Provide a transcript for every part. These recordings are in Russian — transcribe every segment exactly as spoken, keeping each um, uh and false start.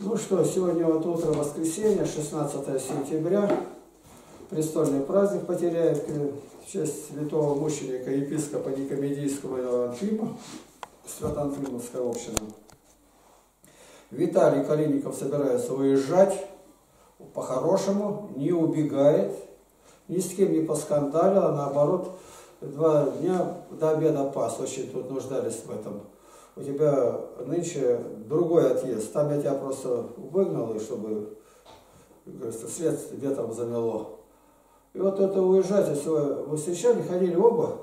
Ну что, сегодня вот утро воскресенье, шестнадцатое сентября, престольный праздник Потеряевки, в честь святого мученика епископа Никомедийского Иоанфима, Свято-Анфимовская община. Виталий Калиников собирается уезжать, по-хорошему, не убегает, ни с кем не поскандалил, а наоборот, два дня до обеда пас, очень тут нуждались в этом. У тебя нынче другой отъезд, там я тебя просто выгнал, и чтобы, как говорится, свет тебе там замело. И вот это уезжать, если вы, вы встречали, ходили оба?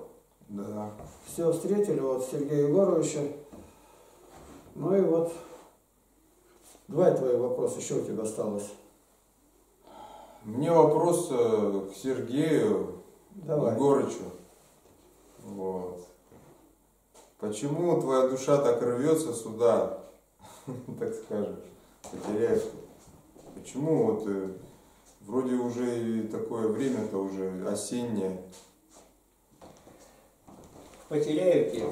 Да. Все встретили, вот Сергея Егоровича. Ну и вот, два твои вопроса еще у тебя осталось. Мне вопрос к Сергею Егоровичу. Вот. Почему твоя душа так рвется сюда, так скажем, Потеряевку? Почему вот вроде уже такое время-то уже осеннее? В Потеряевке,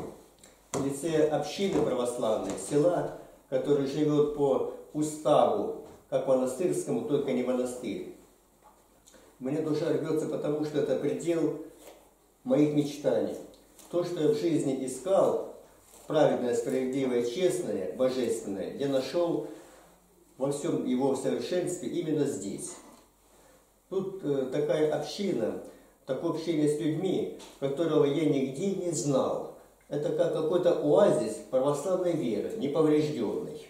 в лице общины православной, села, которое живет по уставу, как монастырскому, только не монастырь. Мне душа рвется, потому что это предел моих мечтаний. То, что я в жизни искал, праведное, справедливое, честное, божественное, я нашел во всем его совершенстве именно здесь. Тут э, такая община, такое общение с людьми, которого я нигде не знал. Это как какой-то оазис православной веры, неповрежденной.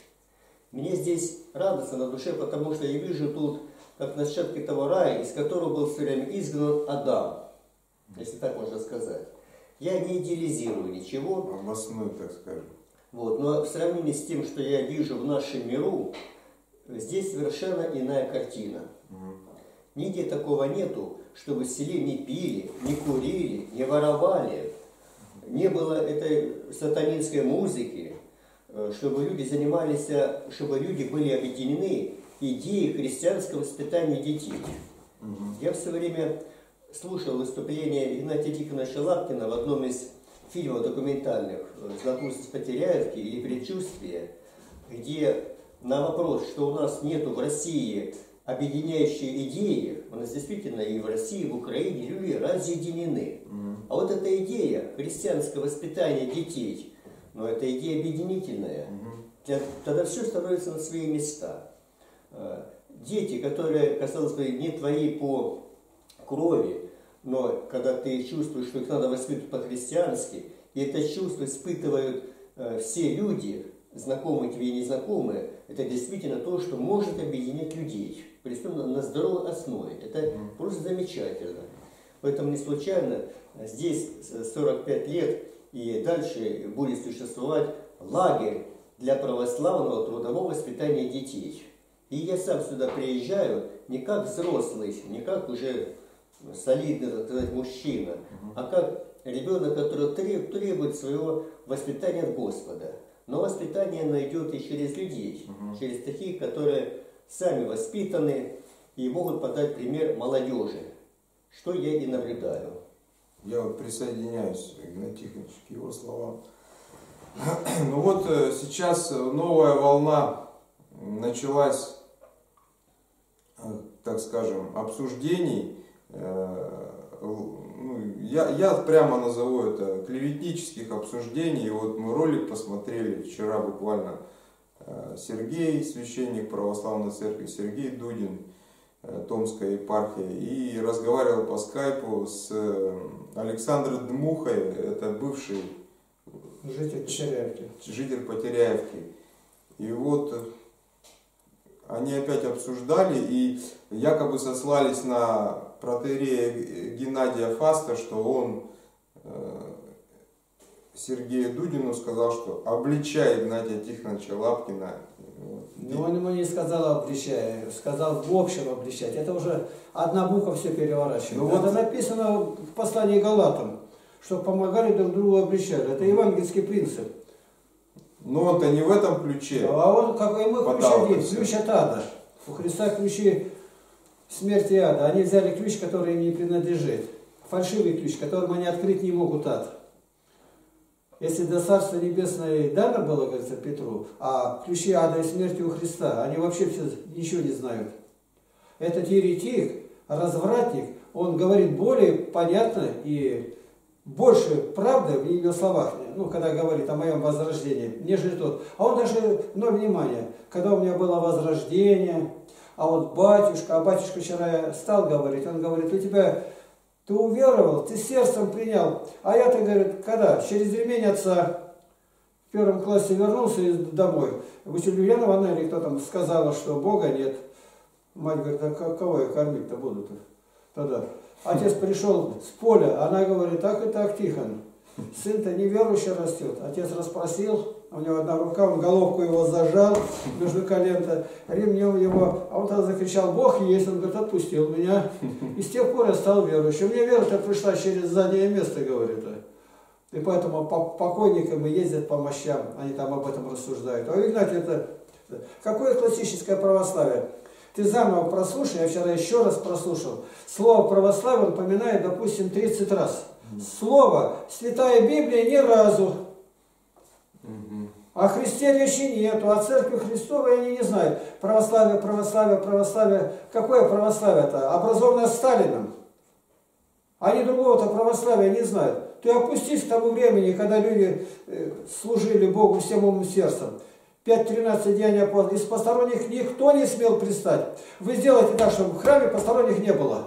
Мне здесь радостно на душе, потому что я вижу тут, как нащадки того рая, из которого был все время изгнан Адам, если так можно сказать. Я не идеализирую ничего. Обосную, так скажем. Вот, но в сравнении с тем, что я вижу в нашем миру, здесь совершенно иная картина. Угу. Нигде такого нету, чтобы в селе не пили, не курили, не воровали, не было этой сатанинской музыки, чтобы люди занимались, чтобы люди были объединены идеей христианского воспитания детей. Угу. Я все время слушал выступление Игнатия Тихоновича Лапкина в одном из фильмов документальных «Знакомство с Потеряевки» или «Предчувствие», где на вопрос, что у нас нету в России объединяющей идеи, у нас действительно и в России, и в Украине люди разъединены. Mm. А вот эта идея христианского воспитания детей, но ну, это идея объединительная, mm. тогда все становится на свои места. Дети, которые, казалось бы, не твои по крови, но когда ты чувствуешь, что их надо воспитывать по-христиански, и это чувство испытывают э, все люди, знакомые тебе и незнакомые, это действительно то, что может объединять людей, причем на, на здоровой основе. Это mm. просто замечательно. Поэтому не случайно здесь сорок пять лет и дальше будет существовать лагерь для православного трудового воспитания детей. И я сам сюда приезжаю не как взрослый, не как уже солидный, так сказать, мужчина, угу. а как ребенок, который требует своего воспитания от Господа. Но воспитание найдет и через людей, угу. через таких, которые сами воспитаны и могут подать пример молодежи, что я и наблюдаю. Я вот присоединяюсь к Тихоновичу, к его словам. Ну вот сейчас новая волна началась, так скажем, обсуждений, я, я прямо назову это клеветнических обсуждений. Вот мы ролик посмотрели вчера буквально, Сергей, священник православной церкви, Сергей Дудин, Томская епархия, и разговаривал по скайпу с Александром Дмухой, это бывший житель Потеряевки. Житель Потеряевки. И вот они опять обсуждали и якобы сослались на протоиерея Геннадия Фаста, что он э, Сергею Дудину сказал, что обличает Игнатия Тихоновича Лапкина. Но он ему не сказал обличая, сказал в общем обличать. Это уже одна буква все переворачивает. Ну, это вот написано в послании Галатам, что помогали друг другу обличать. Это евангельский принцип. Но он-то не в этом ключе. А он, как и мы, ключ один, ключ от ада. У Христа ключи смерти ада. Они взяли ключ, который им не принадлежит. Фальшивый ключ, которым они открыть не могут ад. Если до Царства Небесное дано было, говорится, Петру, а ключи ада и смерти у Христа, они вообще все ничего не знают. Этот еретик, развратник, он говорит более понятно и больше правды в ее словах, ну, когда говорит о моем возрождении, нежели тот. А он даже, ну, внимание, когда у меня было возрождение, а вот батюшка, а батюшка вчера стал говорить, он говорит, у тебя... Ты уверовал, ты сердцем принял. А я-то, говорит, когда? Через ремень отца в первом классе вернулся домой. Васильевна Ивановна или кто там сказала, что Бога нет. Мать говорит, а кого я кормить-то буду-то тогда? Отец пришел с поля, она говорит, так и так, Тихон. Сын-то неверующий растет. Отец расспросил, у него одна рука, он головку его зажал между колен-то, ремнем его, а он тогда закричал, Бог есть, он говорит, отпустил меня. И с тех пор я стал верующим. У меня вера-то пришла через заднее место, говорит. И поэтому по покойникам и ездят по мощам, они там об этом рассуждают. А у Игнатия это... Какое классическое православие? Ты заново прослушай, я вчера еще раз прослушал. Слово православие упоминает, допустим, тридцать раз. Слово Святая Библия ни разу. Угу. О Христе речи нету, о Церкви Христовой они не знают. Православие, православие, православие. Какое православие-то? Образованное Сталином. Они другого-то православия не знают. Ты опустись к тому времени, когда люди служили Богу всем умом и сердцем. пять тринадцать деяний апостолов. Из посторонних никто не смел пристать. Вы сделайте так, чтобы в храме посторонних не было.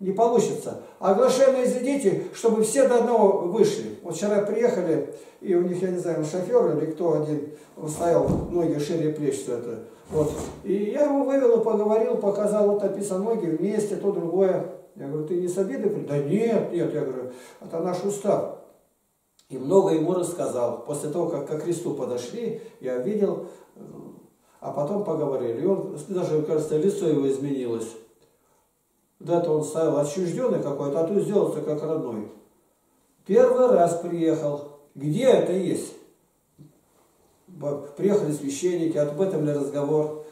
Не получится. Оглашение изведите, чтобы все до одного вышли. Вот вчера приехали, и у них, я не знаю, шофер или кто один, он стоял, ноги шире плеч, все это. Вот. И я его вывел и поговорил, показал, вот описал ноги вместе, то другое. Я говорю, ты не с обиды? Да нет, нет, я говорю, это наш устав. И много ему рассказал. После того, как ко кресту подошли, я видел, а потом поговорили. И он, даже, кажется, лицо его изменилось. До-то он стоял отчужденный какой-то, а тут сделался как родной. Первый раз приехал. Где это есть? Приехали священники, об этом ли разговор?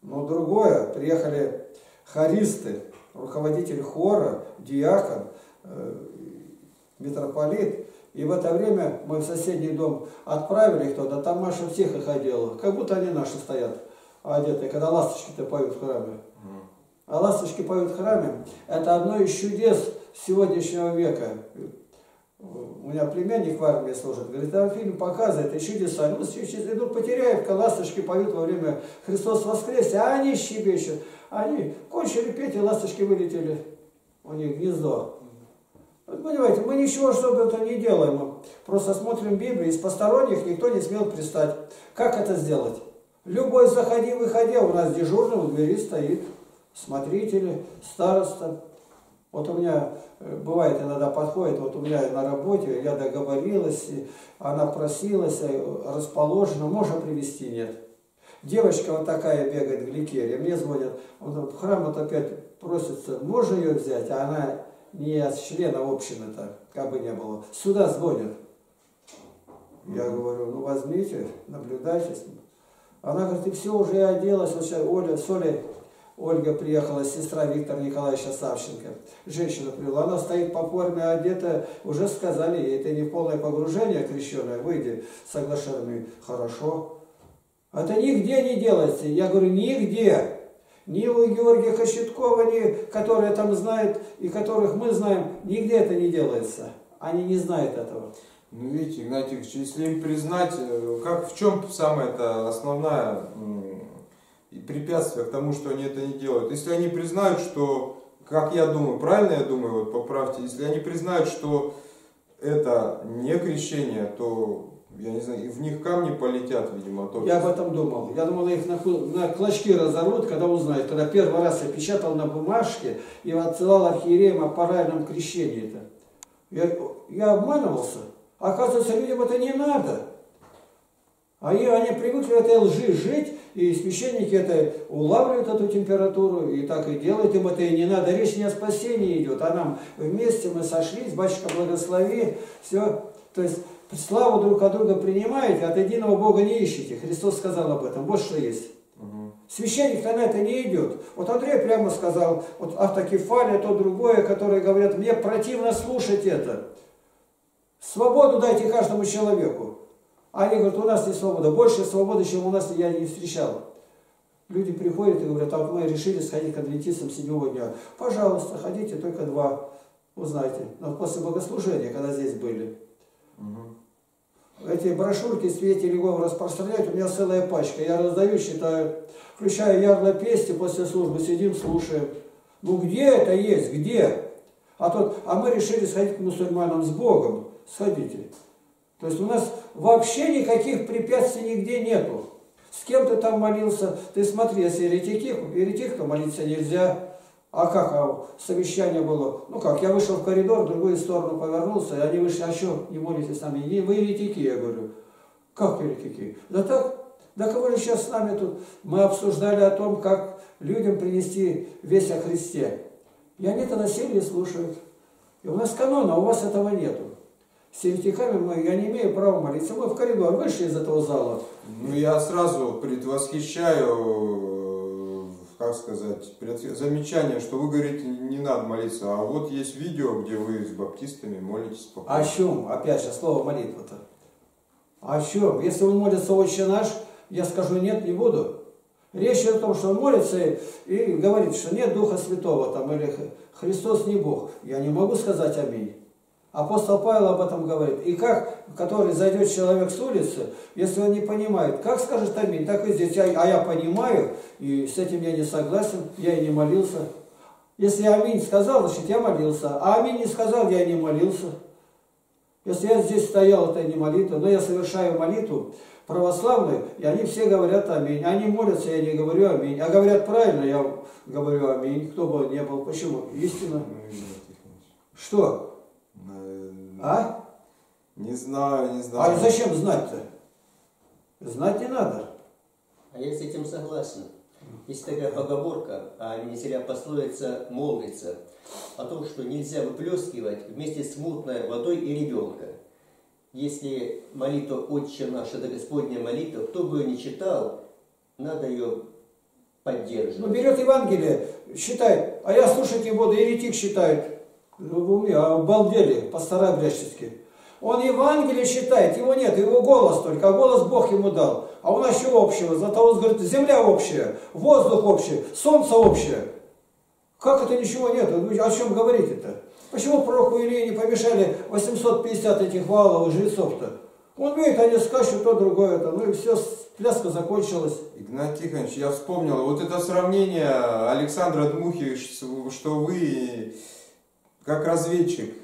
Но другое, приехали хористы, руководитель хора, диакон, митрополит. И в это время мы в соседний дом отправили их туда, там Маша всех их одела. Как будто они наши стоят одетые, когда ласточки-то поют в храме. А ласточки поют в храме. Это одно из чудес сегодняшнего века. У меня племянник в армии служит. Говорит, там фильм показывает, и чудеса. Ну, идут Потеряевка, ласточки поют во время Христос воскресе. А они щебечут. Они кончили петь, и ласточки вылетели. У них гнездо. Вот, понимаете, мы ничего, чтобы это не делаем. Просто смотрим Библию. Из посторонних никто не смел пристать. Как это сделать? Любой заходи, выходи. У нас дежурный у двери стоит. Смотрители, староста. Вот у меня, бывает, иногда подходит, вот у меня на работе, я договорилась, она просилась, расположена, можно привезти, нет. Девочка вот такая бегает в ликере, мне звонят, он в храм вот опять просится, можно ее взять, а она не от члена общины-то, как бы не было. Сюда звонят. Я говорю, ну возьмите, наблюдайтесь. Она говорит, и все, уже я оделась, вот сейчас Оля, с Олей, Ольга приехала, сестра Виктора Николаевича Савченко. Женщина привела. Она стоит по форме одета. Уже сказали ей, это не полное погружение крещеное. Выйди, соглашенный. Хорошо. Это нигде не делается. Я говорю, нигде. Ни у Георгия Кочеткова, ни которые там знают, и которых мы знаем, нигде это не делается. Они не знают этого. Ну видите, Игнатий Ильич, если им признать, как, в чем самая-то основная... препятствия к тому, что они это не делают. Если они признают, что, как я думаю, правильно я думаю, вот поправьте, если они признают, что это не крещение, то, я не знаю, в них камни полетят, видимо. Только. Я об этом думал. Я думал, их на, на клочки разорвут, когда узнают. Когда первый раз я печатал на бумажке и отсылал архиереям о паральном крещении. -то. Я, я обманывался. Оказывается, людям это не надо. Они, они привыкли в этой лжи жить, и священники это улавливают эту температуру, и так и делают, им это и не надо. Речь не о спасении идет, а нам вместе мы сошлись, батюшка благослови, все. То есть славу друг от друга принимаете, от единого Бога не ищите. Христос сказал об этом, вот что есть. Угу. Священник-то на это не идет. Вот Андрей прямо сказал, вот автокефалия, то другое, которые говорят, мне противно слушать это. Свободу дайте каждому человеку. Они говорят, у нас есть свобода. Больше свободы, чем у нас, я не встречал. Люди приходят и говорят, а мы решили сходить к адвентистам седьмого дня. Пожалуйста, ходите, только два. Узнайте. Но после богослужения, когда здесь были. Угу. Эти брошюрки «Свете льгов» распространяют. У меня целая пачка. Я раздаю, считаю. Включаю ярло песни после службы. Сидим, слушаем. Ну где это есть? Где? А, тот, а мы решили сходить к мусульманам с Богом. Сходите. То есть у нас вообще никаких препятствий нигде нету. С кем ты там молился? Ты смотри, если еретик, молиться нельзя. А как? А совещание было. Ну как, я вышел в коридор, в другую сторону повернулся, и они вышли, а что не молитесь с нами? И вы еретики, я говорю. Как еретики? Да так, да кого же сейчас с нами тут? Мы обсуждали о том, как людям принести весть о Христе. И они это на силе слушают. И у нас канона, а у вас этого нету. С еретиками мы, я не имею права молиться. Мы в коридор вышли из этого зала. Ну, я сразу предвосхищаю, как сказать, пред... замечание, что вы говорите, не надо молиться. А вот есть видео, где вы с баптистами молитесь спокойно. О чем? Опять же, слово молитва-то. О чем? Если он молится «Отче наш», я скажу «нет, не буду». Речь идет о том, что он молится и, и говорит, что нет Духа Святого, там, или Христос не Бог. Я не могу сказать «Аминь». Апостол Павел об этом говорит. И как, который зайдет человек с улицы, если он не понимает, как скажет аминь, так и здесь. А, а я понимаю, и с этим я не согласен, я и не молился. Если аминь сказал, значит я молился. А аминь не сказал, я и не молился. Если я здесь стоял, это не молитва. Но я совершаю молитву православную, и они все говорят аминь. Они молятся, я не говорю аминь. А говорят правильно, я говорю аминь. Кто бы он ни был. Почему? Истина. Что? А? Не знаю, не знаю. А зачем знать-то? Знать не надо. А я с этим согласен. Есть такая поговорка, а нельзя пословица молвится, о том, что нельзя выплескивать вместе с мутной водой и ребенка. Если молитва «Отче наш» — это Господня молитва, кто бы ее ни читал, надо ее поддерживать. Ну, берет Евангелие, считает, а я слушать не буду, еретик считает. Обалдели, пастора греческие. Он Евангелие считает, его нет, его голос только, а голос Бог ему дал. А у нас чего общего? Златоуст говорит, земля общая, воздух общий, солнце общее. Как это ничего нет? Вы о чем говорите-то? Почему пророку Илии не помешали восемьсот пятьдесят этих валов и жрецов-то? Он видит, они скачут то, другое, то, ну и все, пляска закончилась. Игнатий Тихонович, я вспомнил, вот это сравнение Александра Дмухи, что вы... Как разведчик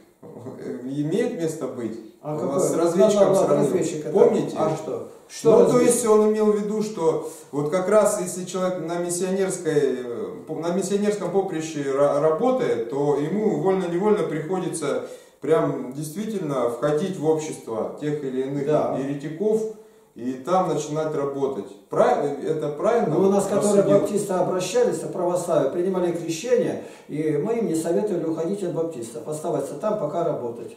имеет место быть? А у вас с разведчиком да, да, сразу. Разведчик, помните? А что? Что ну, то есть он имел в виду, что вот как раз если человек на, миссионерской, на миссионерском поприще работает, то ему вольно-невольно приходится прям действительно входить в общество тех или иных да. еретиков и там начинать работать. Это правильно? Ну, у нас, которые баптисты обращались в православие, принимали крещение, и мы им не советовали уходить от баптистов, оставаться там, пока работать.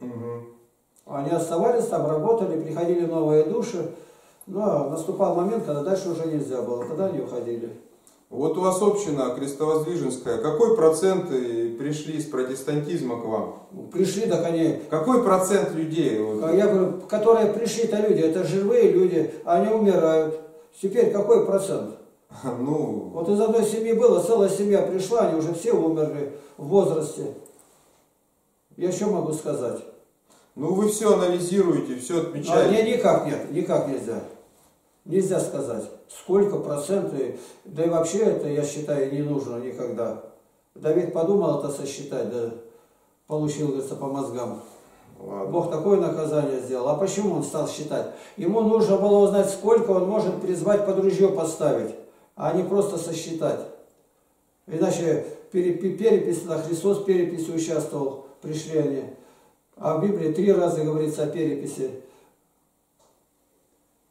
Угу. Они оставались там, работали, приходили новые души, но наступал момент, когда дальше уже нельзя было, тогда они уходили. Вот у вас община крестовоздвиженская, какой процент пришли из протестантизма к вам? Пришли, так они... Какой процент людей? Я говорю, которые пришли-то люди, это живые люди, они умирают. Теперь какой процент? Ну... Вот из одной семьи было, целая семья пришла, они уже все умерли в возрасте. Я что могу сказать? Ну вы все анализируете, все отмечаете. А, не, никак нет, никак нельзя. Нельзя сказать, сколько процентов, да и вообще это, я считаю, не нужно никогда. Давид подумал это сосчитать, да получил, говорится, по мозгам. Ладно. Бог такое наказание сделал. А почему он стал считать? Ему нужно было узнать, сколько он может призвать под ружье поставить, а не просто сосчитать. Иначе перепись, на Христос в переписи участвовал, пришли они. А в Библии три раза говорится о переписи.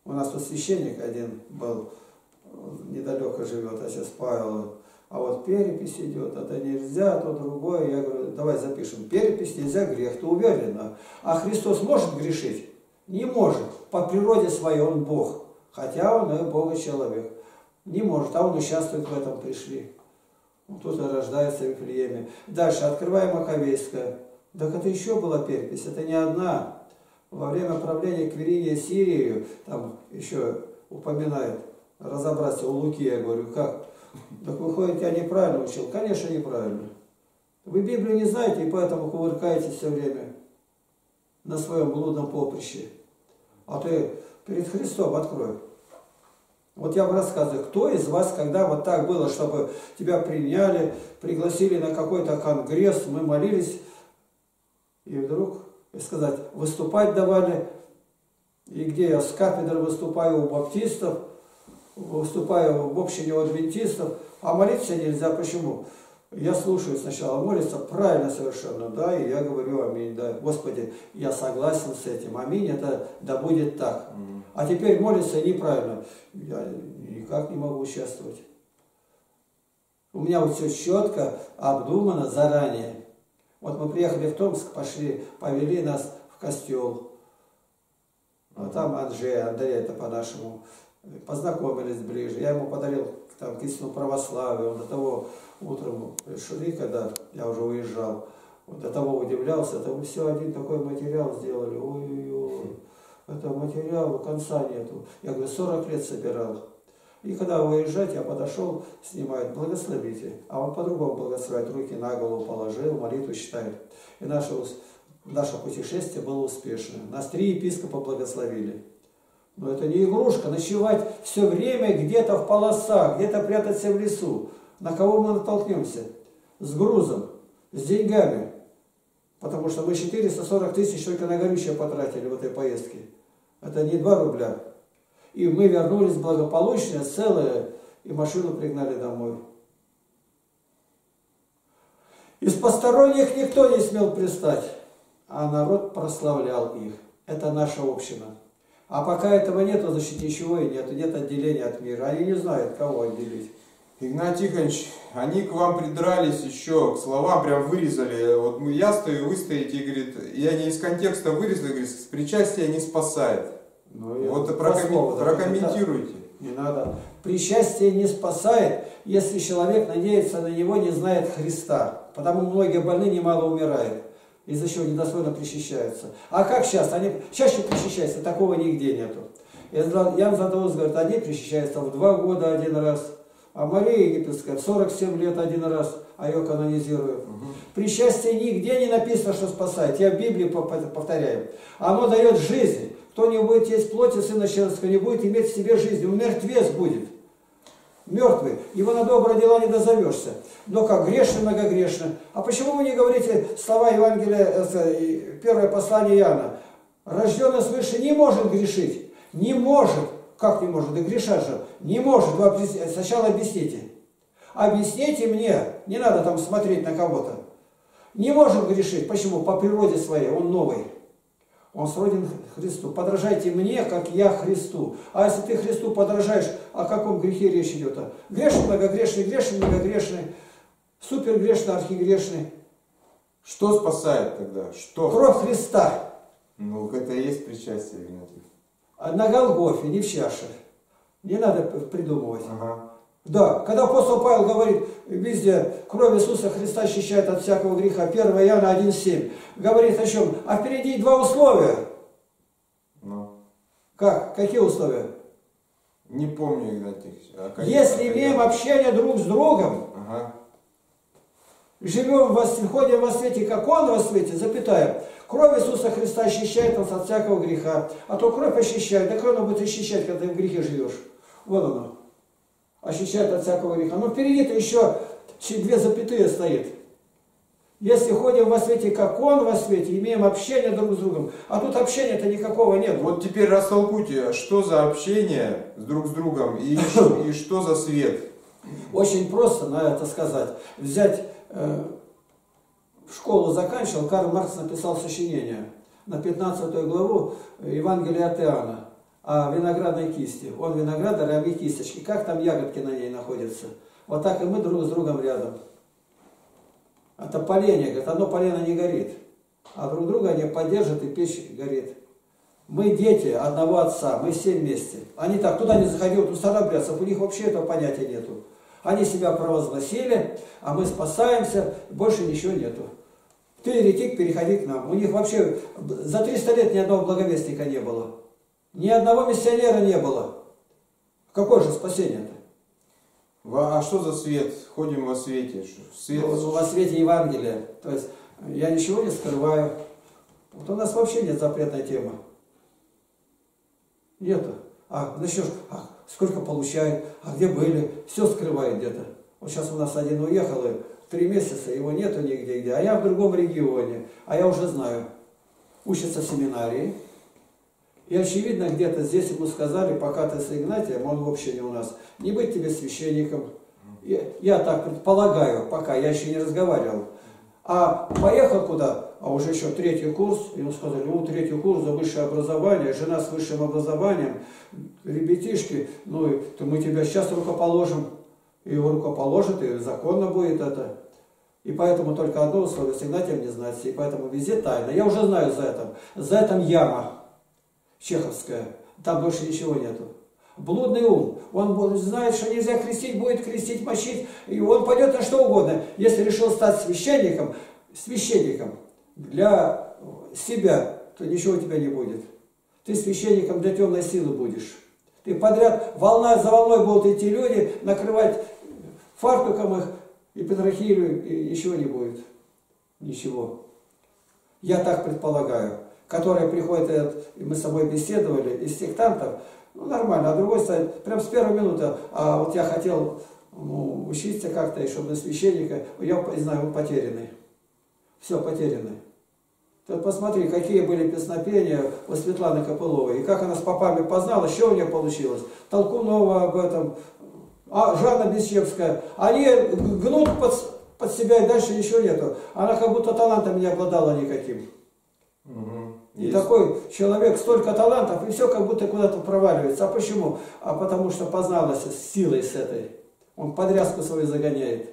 У нас тут священник один был, недалеко живет, а сейчас Павел. А вот перепись идет, это нельзя, то другое. Я говорю, давай запишем. Перепись нельзя, грех, ты уверена. А Христос может грешить? Не может. По природе своей он Бог. Хотя он и Бог и человек. Не может, а он участвует в этом, пришли. Тут рождается в Вифлееме. Дальше, открываем Маковейское. Так это еще была перепись, это не одна. Во время правления Квириния Сирией, там еще упоминает, разобраться у Луки, я говорю, как? Так выходит, я неправильно учил. Конечно, неправильно. Вы Библию не знаете, и поэтому кувыркаетесь все время на своем блудном поприще. А ты перед Христом открой. Вот я вам рассказываю, кто из вас, когда вот так было, чтобы тебя приняли, пригласили на какой-то конгресс, мы молились, и вдруг, сказать, выступать давали, и где я с кафедры выступаю у баптистов, выступаю в общине у адвентистов, а молиться нельзя, почему? Я слушаю сначала, молится правильно совершенно, да, и я говорю аминь, да, Господи, я согласен с этим, аминь, это да будет так. Mm. А теперь молится неправильно, я никак не могу участвовать. У меня вот все четко, обдумано заранее. Вот мы приехали в Томск, пошли, повели нас в костел, а mm. там Андрей, Андрей это по-нашему, познакомились ближе, я ему подарил там, к истинному православию, он до того утром шли, когда я уже уезжал, он до того удивлялся, там все один такой материал сделали, ой-ой-ой, это материал, конца нету. Я говорю, сорок лет собирал. И когда уезжать, я подошел, снимает, благословите, а он по-другому благословляет, руки на голову положил, молитву читает. И наше, наше путешествие было успешно. Нас три епископа благословили. Но это не игрушка, ночевать все время где-то в полосах, где-то прятаться в лесу. На кого мы натолкнемся? С грузом, с деньгами. Потому что мы четыреста сорок тысяч только на горючее потратили в этой поездке. Это не два рубля. И мы вернулись благополучно, целые, и машину пригнали домой. Из посторонних никто не смел пристать, а народ прославлял их. Это наша община. А пока этого нету, значит, ничего и нету, нет отделения от мира. Они не знают, кого отделить. Игнатий Тихонович, они к вам придрались еще, к словам прям вырезали. Вот мы, я стою, вы стоите, и, говорит, и они из контекста вырезали, говорит, с причастия не спасает. Ну, вот прокоммен... прокомментируйте. Не надо. Причастие не спасает, если человек надеется на него, не знает Христа. Потому многие больные немало умирают. Из-за чего недостойно причащаются. А как сейчас? Они чаще причащаются, такого нигде нету. Ян Задоус говорит, они причащаются в два года один раз, а Мария Египетская в сорок семь лет один раз, а ее канонизируют. Угу. Причастие нигде не написано, что спасает. Я в Библии повторяю. Оно дает жизнь. Кто не будет есть плоти Сына Человеческого, не будет иметь в себе жизни. Он мертвец будет. Мертвый. Его на добрые дела не дозовешься. Но как грешно, многогрешно. А почему вы не говорите слова Евангелия, первое послание Иоанна? Рожденный свыше не может грешить. Не может. Как не может? Да грешать же. Не может. Вы сначала объясните. Объясните мне. Не надо там смотреть на кого-то. Не может грешить. Почему? По природе своей. Он новый. Он сроден Христу. Подражайте мне, как я Христу. А если ты Христу подражаешь, о каком грехе речь идет? Грешный, многогрешный, грешный, многогрешный, супергрешный, архигрешный. Что спасает тогда? Что? Кровь Христа. Ну, это и есть причастие, Игнатий. На Голгофе, не в чаше. Не надо придумывать. Ага. Да, когда апостол Павел говорит, везде кровь Иисуса Христа очищает от всякого греха, первое Иоанна один семь, говорит о чем? А впереди два условия. Ну. Как? Какие условия? Не помню, Игнатий. А если имеем общение друг с другом, ага. живем во, ходим во свете, как Он во свете, запятая. Кровь Иисуса Христа очищает нас от всякого греха. А то кровь очищает, так она будет очищать, когда ты в грехе живешь. Вот она. Ощущает от всякого греха. Но впереди-то еще две запятые стоит. Если ходим во свете, как Он во свете, имеем общение друг с другом. А тут общения-то никакого нет. Вот теперь растолкуйте, что за общение друг с другом и, и что за свет? Очень просто, надо это сказать. Взять, э, школу заканчивал, Карл Маркс написал сочинение на пятнадцатую главу Евангелия от Иоанна. А виноградной кисти. Он виноградарь, а мы кисточки. Как там ягодки на ней находятся? Вот так и мы друг с другом рядом. Это поленье, говорит, одно полено не горит. А друг друга они поддержат, и печь горит. Мы дети одного отца, мы все вместе. Они так, туда не заходили, тут старобрядцев, у них вообще этого понятия нету. Они себя провозгласили, а мы спасаемся, больше ничего нету. перелети, переходи к нам. У них вообще за триста лет ни одного благовестника не было. Ни одного миссионера не было. Какое же спасение-то? А что за свет? Ходим во свете. Свет... Ну, во свете Евангелия. То есть я ничего не скрываю. Вот у нас вообще нет запретной темы. Нету. А, ну что ж, а, сколько получает, а где были, все скрывает где-то. Вот сейчас у нас один уехал, и три месяца его нету нигде, где. А я в другом регионе, а я уже знаю. Учится в семинарии. И очевидно, где-то здесь ему сказали, пока ты с Игнатием, он вообще не у нас, не быть тебе священником. Я, я так предполагаю, пока я еще не разговаривал. А поехал куда? А уже еще третий курс. Ему сказали, ну, третий курс за высшее образование, жена с высшим образованием, ребятишки, ну, то мы тебя сейчас рукоположим. И его рукоположат, и законно будет это. И поэтому только одно условие, с Игнатием не знать. И поэтому везде тайна. Я уже знаю за это. За это яма чеховская. Там больше ничего нету. Блудный ум. Он знает, что нельзя крестить, будет крестить, мочить. И он пойдет на что угодно. Если решил стать священником, священником для себя, то ничего у тебя не будет. Ты священником для темной силы будешь. Ты подряд, волна за волной будут идти люди, накрывать фартуком их и петрохилию, и ничего не будет. Ничего. Я так предполагаю. Которые приходят, и мы с собой беседовали, из сектантов, ну, нормально, а другой стоит, прям с первой минуты, а вот я хотел ну, учиться как-то, и чтобы на священника, я знаю, он потерянный. Все, потерянный. Ты вот посмотри, какие были песнопения у Светланы Копыловой, и как она с попами познала, что у нее получилось. Толкунова об этом, а Жанна Бещевская, они гнут под, под себя, и дальше ничего нету. Она как будто талантом не обладала никаким. Угу. И есть. Такой человек, столько талантов, и все как будто куда-то проваливается. А почему? А потому что позналась с силой с этой. Он подрязку свою загоняет.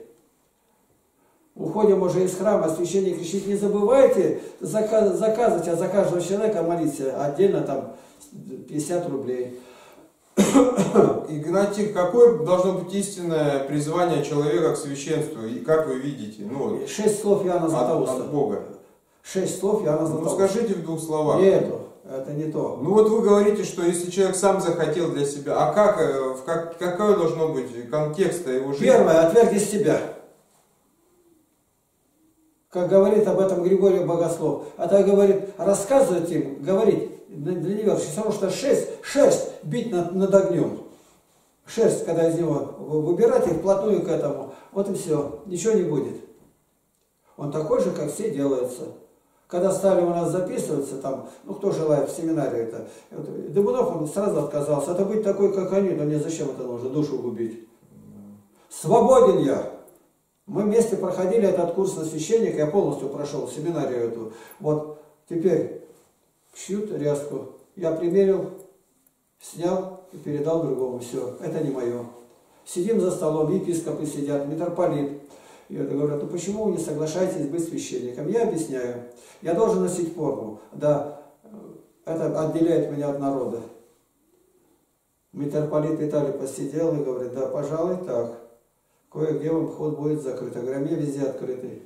Уходим уже из храма, священник кричит, не забывайте заказ, заказывать, а за каждого человека молиться. Отдельно там пятьдесят рублей. Игнатий, какое должно быть истинное призвание человека к священству? И как вы видите? Ну, Шесть слов Иоанна Златоуста. От Бога. Шесть слов я назвал. Ну скажите в двух словах. Нет, это не то. Ну вот вы говорите, что если человек сам захотел для себя, а как, в как, какое должно быть контекста его жизни? Первое, отверги себя. Как говорит об этом Григорий Богослов. Это говорит, рассказывать им, говорить для него, потому что шерсть, шерсть бить над, над огнем. Шерсть, когда из него выбирать, и вплотную к этому, вот и все, ничего не будет. Он такой же, как все делаются. Когда стали у нас записываться, там, ну кто желает в семинаре это, Дыбунов он сразу отказался. Это быть такой, как они, но мне зачем это нужно, душу губить. Свободен я. Мы вместе проходили этот курс на священника, я полностью прошел семинарию эту. Вот теперь шьют ряску, я примерил, снял и передал другому. Все, это не мое. Сидим за столом, епископы сидят, митрополит. И говорят, ну почему вы не соглашаетесь быть священником? Я объясняю. Я должен носить форму. Да, это отделяет меня от народа. Митрополит Виталий посидел и говорит, да, пожалуй, так. Кое-где вам вход будет закрыт. Я говорю, мне везде открытый.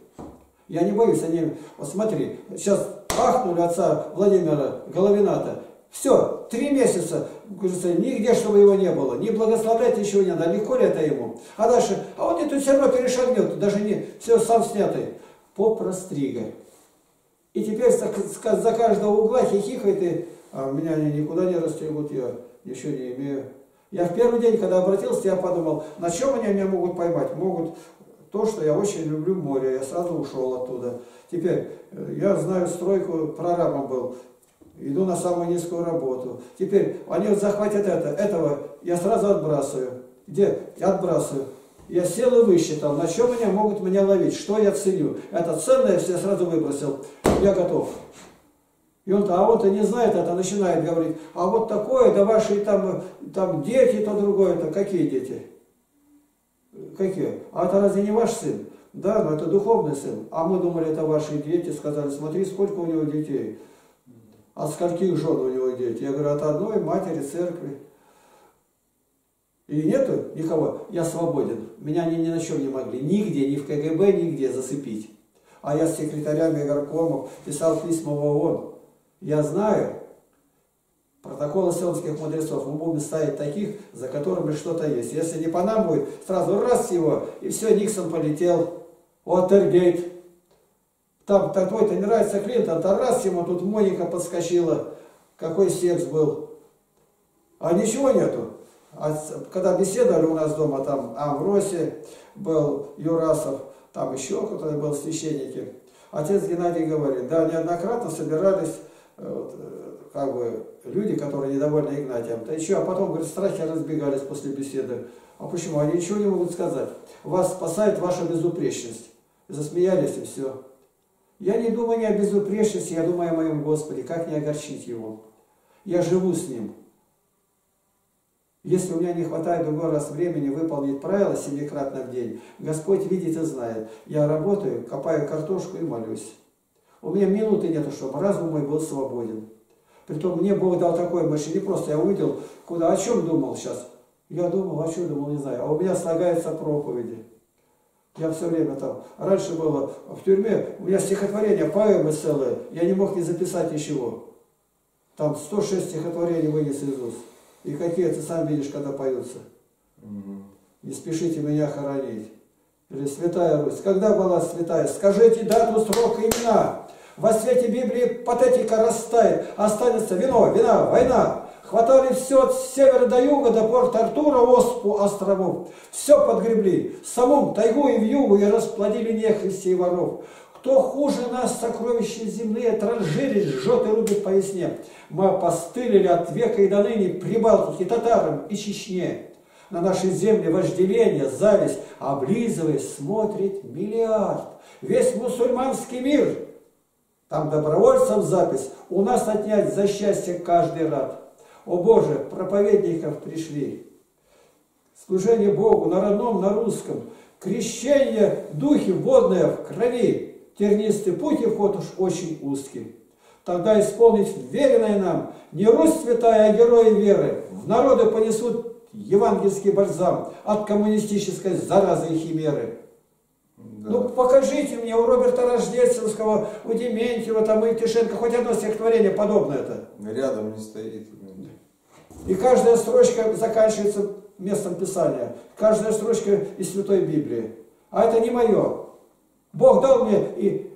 Я не боюсь, они... Вот смотри, сейчас ахнули отца Владимира Головината. Все, три месяца, нигде, чтобы его не было, не благословлять ничего не надо, легко ли это ему? А дальше, а он и тут все равно перешагнет, даже не, все сам снятый, попрострига. И теперь за каждого угла хихикает, и а меня они никуда не растригут, я еще не имею. Я в первый день, когда обратился, я подумал, на чем они меня могут поймать? Могут то, что я очень люблю море, я сразу ушел оттуда. Теперь, я знаю стройку, прорабом был. Иду на самую низкую работу. Теперь они вот захватят это, этого я сразу отбрасываю. Где? Я отбрасываю. Я сел и высчитал, на чем они могут меня ловить, что я ценю. Это ценное все сразу выбросил. Я готов. И он, а он-то не знает это, начинает говорить, а вот такое, да ваши там, там дети, то другое, то какие дети? Какие? А это разве не ваш сын? Да, но это духовный сын. А мы думали, это ваши дети, сказали, смотри, сколько у него детей. От скольких жен у него дети? Я говорю, от одной матери церкви. И нету никого. Я свободен. Меня ни, ни на чем не могли. Нигде, ни в КГБ, нигде зацепить. а я с секретарями горкомов писал письма в ООН. Я знаю протоколы сионских мудрецов, мы будем ставить таких, за которыми что-то есть. Если не по нам будет, сразу раз его, и все, Никсон полетел. Уотергейт. Там такой-то не нравится Клинтон, там раз ему, тут Моника подскочила. Какой секс был. А ничего нету. А когда беседовали у нас дома, там Амвросий был, Юрасов, там еще кто-то был, священники. Отец Геннадий говорит, да, неоднократно собирались как бы люди, которые недовольны Игнатием. Да еще, а потом, говорит, страхи разбегались после беседы. А почему? Они ничего не могут сказать. Вас спасает ваша безупречность. Засмеялись и все. Я не думаю ни о безупречности, я думаю о моем Господе, как не огорчить Его. Я живу с Ним. Если у меня не хватает в другой раз времени выполнить правила семикратно в день, Господь видит и знает. Я работаю, копаю картошку и молюсь. У меня минуты нету, чтобы разум мой был свободен. Притом мне Бог дал такое мышление, просто я увидел, куда, о чем думал сейчас. Я думал, о чем думал, не знаю. А у меня слагаются проповеди. Я все время там, раньше было в тюрьме, у меня стихотворения, поэмы целые, я не мог не записать ничего. Там сто шесть стихотворений вынес из уст. И какие ты сам видишь, когда поются. Угу. Не спешите меня хоронить. Или Святая Русь. Когда была святая? Скажите дату, срок и имена. Во свете Библии патетика растает. Останется вино, вина, война. Хватали все от севера до юга, до порта Артура, оспу островов. Все подгребли, самом тайгу и в югу, и расплодили нехристи и воров. Кто хуже нас, сокровища земные, транжирит, жжет и рубит по весне. Мы опостылили от века и до ныне прибалтики, татарам и Чечне. На нашей земле вожделение, зависть, облизываясь, смотрит миллиард. Весь мусульманский мир, там добровольцам запись, у нас отнять за счастье каждый рад. О Боже, проповедников пришли, служение Богу на родном, на русском, крещение, духи водные в крови, тернистый путь и вход уж очень узкий. Тогда исполнить веренное нам, не Русь святая, а герои веры, в народы понесут евангельский бальзам от коммунистической заразы и химеры. Да. Ну покажите мне у Роберта Рождественского, у Дементьева, там и Тишенко, хоть одно стихотворение подобное это. Рядом не стоит. И каждая строчка заканчивается местом Писания. Каждая строчка из Святой Библии. А это не мое. Бог дал мне, и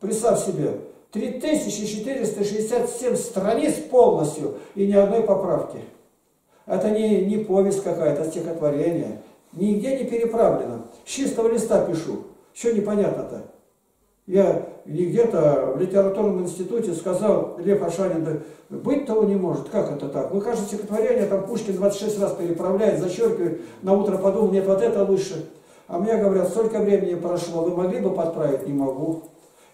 представь себе, три тысячи четыреста шестьдесят семь страниц полностью и ни одной поправки. Это не, не повесть какая-то, стихотворение. Нигде не переправлено. С чистого листа пишу. Что непонятно-то? Я где-то в литературном институте сказал, Лев Ашанин, да, быть того не может, как это так? Ну, кажется, стихотворение, там Пушкин двадцать шесть раз переправляет, зачеркивает, на утро подумал, нет, вот это лучше. А мне говорят, столько времени прошло, вы могли бы подправить? Не могу.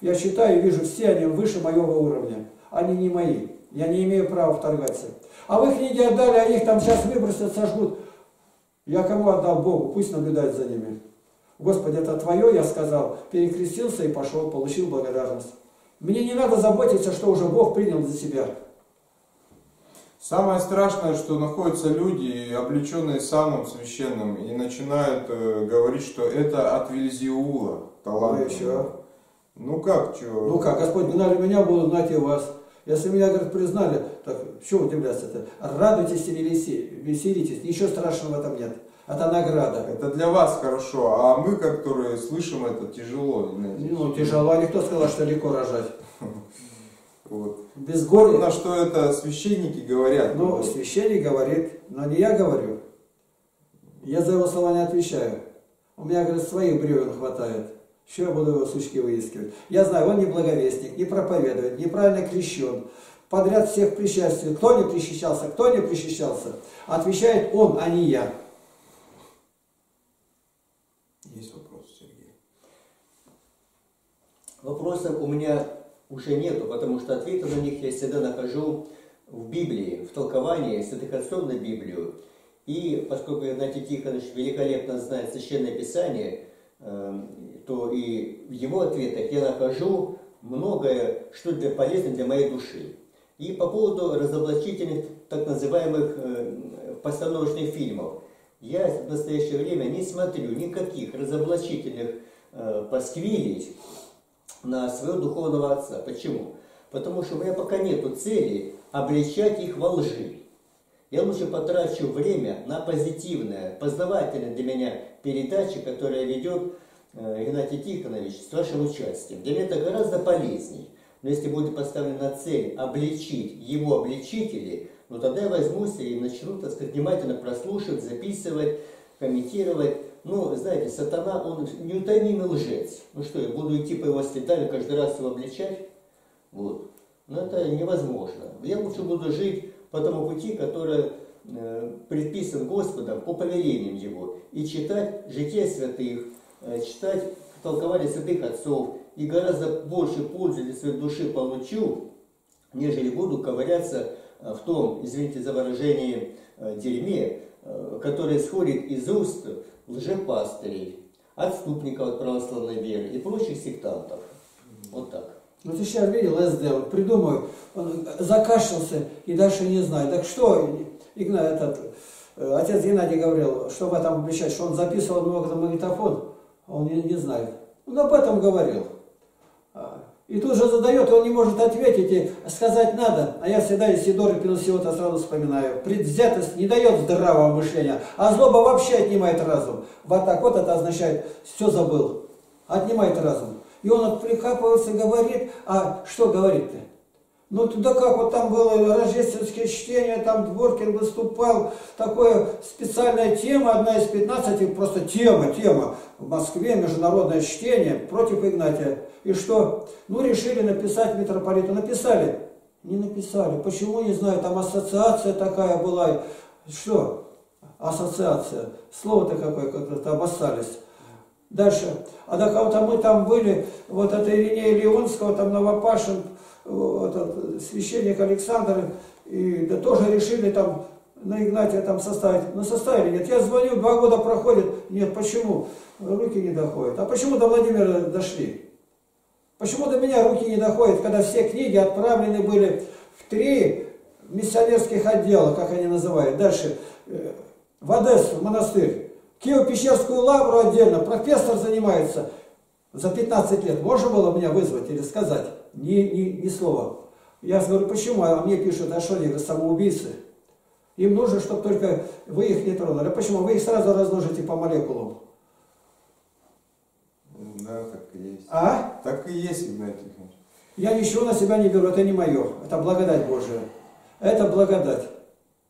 Я читаю и вижу, все они выше моего уровня. Они не мои, я не имею права вторгаться. А вы книги отдали, а их там сейчас выбросят, сожгут. Я кому отдал? Богу, пусть наблюдает за ними. Господи, это Твое, я сказал, перекрестился и пошел, получил благодарность. Мне не надо заботиться, что уже Бог принял за себя. Самое страшное, что находятся люди, облеченные самым священным, и начинают э, говорить, что это от Вельзевула, талант. Ну как, чего? Ну как, Господь, гнали меня, будут гнать и вас. Если меня, говорит, признали, так чего удивляться-то? Радуйтесь и веселитесь, ничего страшного в этом нет. Это награда. Это для вас хорошо, а мы, которые слышим это, тяжело. Ну, тяжело, а никто сказал, что легко рожать. Вот. Без горя. На что это священники говорят. Ну, вот. Священник говорит, но не я говорю. Я за его слова не отвечаю. У меня, говорит, своих бревен хватает. Еще я буду его сучки выискивать. Я знаю, он не благовестник, не проповедует, неправильно крещен. Подряд всех причастен. Кто не причащался, кто не причащался. Отвечает он, а не я. Есть вопрос, Сергей? Вопросов у меня уже нету, потому что ответы на них я всегда нахожу в Библии, в толковании святых отцов на Библию. И поскольку Игнатий Тихонович великолепно знает Священное Писание, то и в его ответах я нахожу многое, что для полезно для моей души. И по поводу разоблачительных так называемых постановочных фильмов. Я в настоящее время не смотрю никаких разоблачительных э, пасквилей, на своего духовного отца. Почему? Потому что у меня пока нету цели обличать их во лжи. Я лучше потрачу время на позитивное, познавательное для меня передачи, которая ведет Игнатий Тихонович с вашим участием. Для меня это гораздо полезней. Но если будет поставлена цель обличить его обличителей, ну тогда я возьмусь и начну, так сказать, внимательно прослушивать, записывать, комментировать. Ну, знаете, сатана, он неутомимый лжец. Ну что, я буду идти по его следам и каждый раз его обличать? Вот. Но это невозможно. Я лучше буду жить по тому пути, который э, предписан Господом по повелениям Его. И читать жития святых, э, читать толкование святых отцов. И гораздо больше пользы для своей души получу, нежели буду ковыряться в том, извините за выражение, дерьме, которое исходит из уст лжепастырей, отступников от православной веры и прочих сектантов. Вот так. Ну ты сейчас видел СД, вот придумаю, он закашлялся и дальше не знает. Так что, Игна, этот, отец Геннадий говорил, что в этом обличать, что он записывал много на магнитофон, а он не, не знает. Он об этом говорил. И тут же задает, он не может ответить, и сказать надо. А я всегда из Сидора Пиносиота сразу вспоминаю. Предвзятость не дает здравого мышления, а злоба вообще отнимает разум. Вот так вот это означает, все забыл. Отнимает разум. И он прикапывается, говорит, а что говорит-то? Ну туда как, вот там было рождественское чтение, там Дворкин выступал, такая специальная тема, одна из пятнадцати, просто тема, тема, в Москве международное чтение против Игнатия. И что? Ну решили написать митрополиту, написали? Не написали, почему, не знаю, там ассоциация такая была, что? Ассоциация, слово-то какое, как-то обоссались. Дальше, а до кого-то мы там были, вот это Иринея Леонского, там Новопашин, этот священник Александр, и да, тоже решили там на Игнатия там составить. Но составили, нет. Я звоню, два года проходит. Нет, почему? Руки не доходят. А почему до Владимира дошли? Почему до меня руки не доходят, когда все книги отправлены были в три миссионерских отдела, как они называют. Дальше, в Одессу, в монастырь. Киево-Печерскую лавру отдельно. Профессор занимается. За пятнадцать лет можно было меня вызвать или сказать? Ни, ни, ни слова. Я говорю, почему? А мне пишут, а что они самоубийцы? Им нужно, чтобы только вы их не тронули. А почему? Вы их сразу разложите по молекулам. Да, так и есть. А? Так и есть, Игнатий Тихонович. Я ничего на себя не беру, это не мое. Это благодать Божия. Это благодать.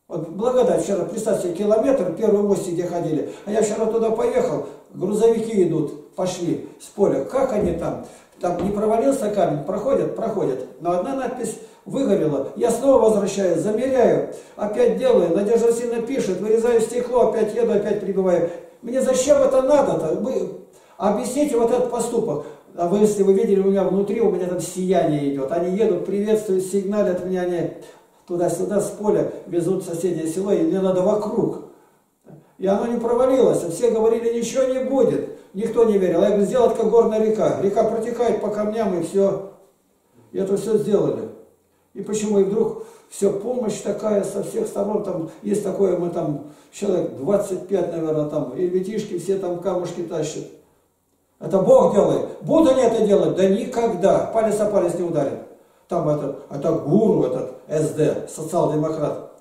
Вот благодать вчера, представьте, километр, первый мост, где ходили. А я вчера туда поехал, грузовики идут, пошли с поля. Как они там? Там не провалился камень, проходят, проходят. Но одна надпись выгорела. Я снова возвращаюсь, замеряю, опять делаю. Надежда Васильевна пишет, вырезаю стекло, опять еду, опять прибиваю. Мне зачем это надо-то? Вы объясните вот этот поступок. А вы, если вы видели, у меня внутри, у меня там сияние идет. Они едут, приветствуют, сигналят меня, они туда-сюда с поля везут в соседнее село, и мне надо вокруг. И оно не провалилось. Все говорили, ничего не будет. Никто не верил. Я говорю, сделать как горная река. Река протекает по камням, и все. И это все сделали. И почему? И вдруг все, помощь такая со всех сторон. Там есть такое, мы там, человек двадцать пять, наверное, там, и ребятишки все там камушки тащат. Это Бог делает. Будут они это делать? Да никогда. Палец о палец не ударит. Там этот, это гуру, этот СД, социал-демократ.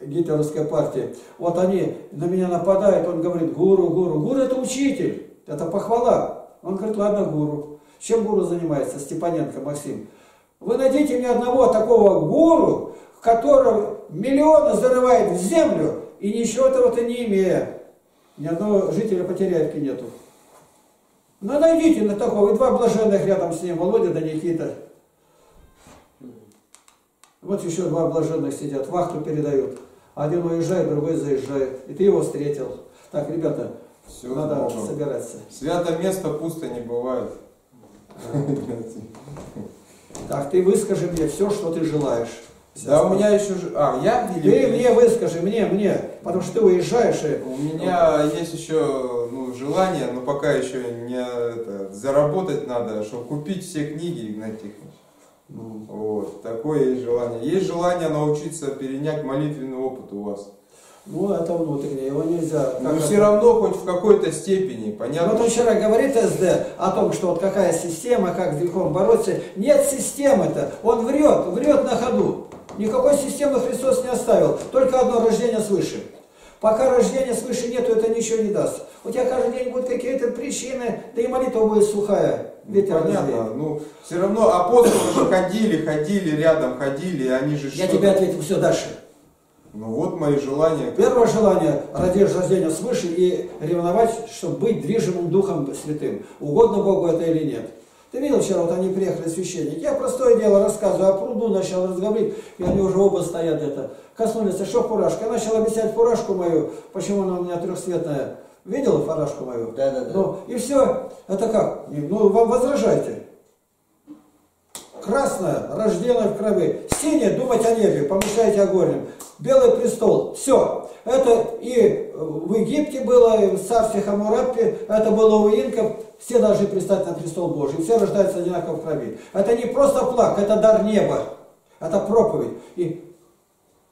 Гитлеровской партии. Вот они на меня нападают, он говорит, гуру, гуру. Гуру это учитель, это похвала. Он говорит, ладно, гуру. Чем гуру занимается? Степаненко Максим. Вы найдите мне одного такого гуру, которого миллионы зарывает в землю, и ничего этого-то не имея. Ни одного жителя Потеряевки нету. Ну найдите на такого, и два блаженных рядом с ним, Володя да Никита. Вот еще два блаженных сидят, вахту передают. Один уезжает, другой заезжает. И ты его встретил. Так, ребята, все надо можем. Собираться. Свято место пусто не бывает. Так, ты выскажи мне все, что ты желаешь. Да у меня еще... А, я? Ты мне выскажи, мне, мне. Потому что ты уезжаешь и... У меня есть еще желание, но пока еще не... Заработать надо, чтобы купить все книги, Игнатий Тихонович. Mm. Вот, такое есть желание. Есть желание научиться перенять молитвенный опыт у вас. Ну, это внутреннее, его нельзя... Но это... все равно хоть в какой-то степени, понятно? Вот он вчера говорит СД о том, что вот какая система, как с грехом бороться. Нет системы-то, он врет, врет на ходу. Никакой системы Христос не оставил, только одно рождение свыше. Пока рождения свыше нету, это ничего не даст. У тебя каждый день будут какие-то причины, да и молитва будет сухая. Ветер понятно, ну все равно апостолы же ходили, ходили, рядом ходили, они же... Я тебе ответил, все, дальше. Ну вот мои желания. Первое желание – ради рождения свыше и ревновать, чтобы быть движимым Духом Святым. Угодно Богу это или нет. Ты видел вчера, вот они приехали, священники. Я простое дело рассказываю, о пруду начал разговаривать, и они уже оба стоят где-то. Коснулись, а что фуражка? Я начал объяснять фуражку мою, почему она у меня трехцветная. Видел фуражку мою? Да, да, да. Ну, и все. Это как? Ну, вам возражайте. Красное, рожденное в крови. Синее, думать о небе, помышляйте о горнем. Белый престол. Все. Это и в Египте было, и в царстве Хаммурапи, это было у инков. Все должны пристать на престол Божий. Все рождаются одинаково в крови. Это не просто флаг, это дар неба. Это проповедь. И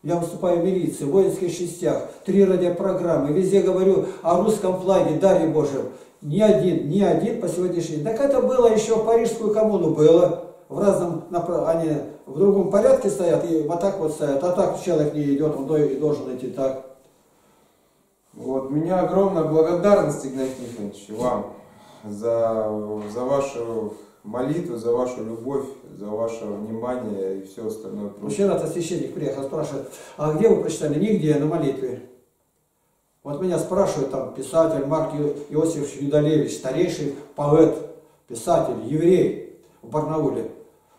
я выступаю в милиции, в воинских частях, три радиопрограммы. Везде говорю о русском флаге, даре Божьем. Ни один, ни один по сегодняшний день. Так это было еще в Парижскую коммуну было. В разном направлении, они в другом порядке стоят, и вот так вот стоят, а так человек не идет, он должен идти так. Вот, у меня огромная благодарность, Игнатий Тихонович, вам за, за вашу молитву, за вашу любовь, за ваше внимание и все остальное. Ну, вчера-то священник приехал, спрашивает, а где вы прочитали? Нигде, на молитве. Вот меня спрашивают, там, писатель Марк Иосиф Юдалевич, старейший поэт, писатель, еврей в Барнауле.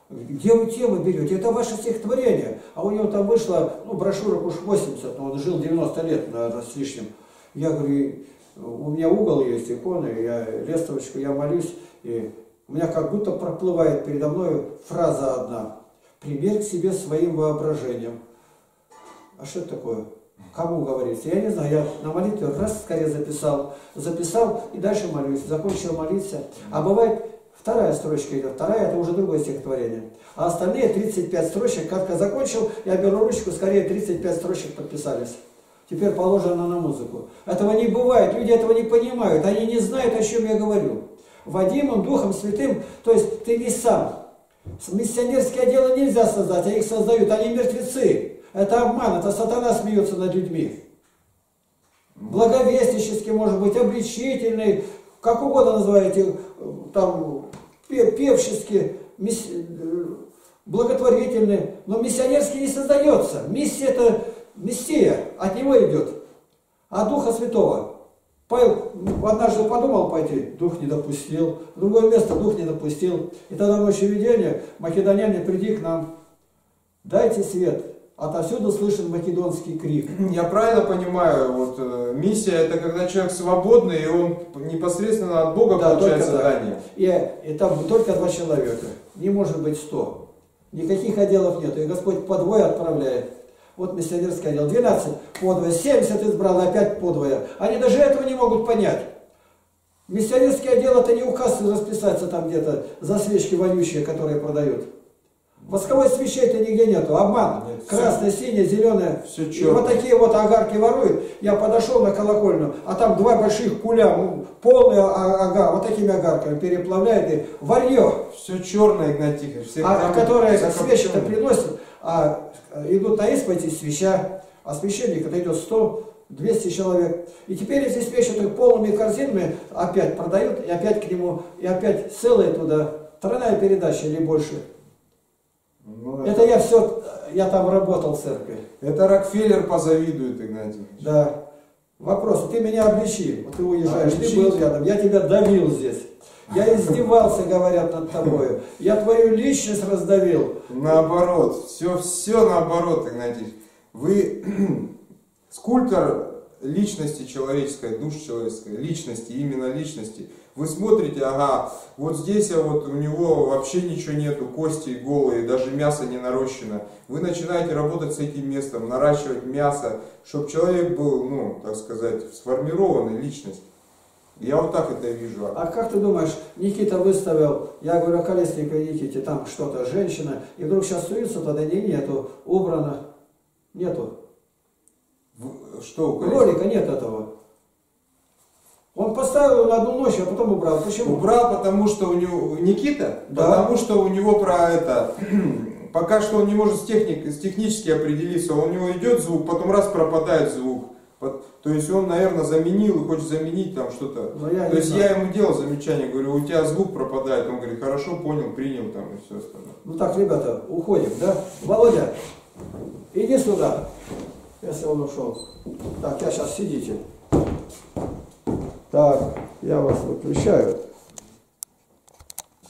Где вы темы берете? Это ваше стихотворение. А у него там вышло, ну, брошюрок уж восемьдесят, но он жил девяносто лет, наверное, с лишним. Я говорю, у меня угол есть, иконы, я лестовочку, я молюсь, и у меня как будто проплывает передо мной фраза одна. «Примерь к себе своим воображением». А что это такое? Кому говорится? Я не знаю, я на молитве раз скорее записал, записал и дальше молюсь, закончил молиться. А бывает... Вторая строчка идет, вторая это уже другое стихотворение. А остальные тридцать пять строчек, как я закончил, я беру ручку, скорее тридцать пять строчек подписались. Теперь положено на музыку. Этого не бывает, люди этого не понимают, они не знают, о чем я говорю. Вадимом, Духом Святым, то есть ты не сам. Миссионерские отделы нельзя создать, а их создают, они мертвецы. Это обман, это сатана смеется над людьми. Благовестнический, может быть, обличительный, как угодно называете, там... певчески, благотворительный, но миссионерский не создается. Миссия это Мессия, от него идет, от Духа Святого. Павел однажды подумал пойти, Дух не допустил, в другое место Дух не допустил. И тогда ночью видение, македоняне, приди к нам, дайте свет. Отовсюду слышен македонский крик. Я правильно понимаю, вот миссия это когда человек свободный, и он непосредственно от Бога да, получает задание. И, и там только два человека, не может быть сто. Никаких отделов нет, и Господь по двое отправляет. Вот миссионерский отдел, двенадцать, подвое, семьдесят избрал, опять подвое. Они даже этого не могут понять. Миссионерский отдел это не указ расписаться там где-то за свечки вонючие, которые продают. Восковой свечей-то нигде нету, обман. Все. Красное, синее, зеленое. Все и вот такие вот огарки воруют. Я подошел на колокольную, а там два больших куля, полные ага, вот такими огарками переплавляют и варье. Все черное, Игнатий Тихонович. А, которые свечи-то приносят, а идут на исповедь и свеча, а священник это идет сто, двести человек. И теперь эти свечи их полными корзинами опять продают, и опять к нему, и опять целые туда. Тройная передача или больше. Ну, это, это я все, я там работал в церкви. Это Рокфеллер позавидует, Игнатий. Да. Вопрос, ты меня обличи, вот ты уезжаешь, обличи. Ты был рядом, я тебя давил здесь. Я издевался, говорят, над тобою. Я твою личность раздавил. Наоборот, все, все наоборот, Игнатий. Вы скульптор личности человеческой, душ человеческой, личности, именно личности. Вы смотрите, ага, вот здесь а вот у него вообще ничего нету, кости голые, даже мясо не нарощено. Вы начинаете работать с этим местом, наращивать мясо, чтобы человек был, ну, так сказать, сформированный личность. Я вот так это вижу. А как ты думаешь, Никита выставил, я говорю, колеснику Никите, там что-то, женщина, и вдруг сейчас суется, тогда не нету, убрано, нету. что у Колесника? Ролика нет этого. Он поставил на одну ночь, а потом убрал. Почему? Убрал, потому что у него Никита, да. Потому что у него про это... Пока что он не может с, техник, с технически определиться. У него идет звук, потом раз пропадает звук. То есть он, наверное, заменил и хочет заменить там что-то. То есть знаю. Я ему делал замечание, говорю, у тебя звук пропадает. Он говорит, хорошо, понял, принял там и все остальное. Ну так, ребята, уходим, да? Володя, иди сюда, если он ушел. Так, я сейчас сидите. Так, я вас выключаю.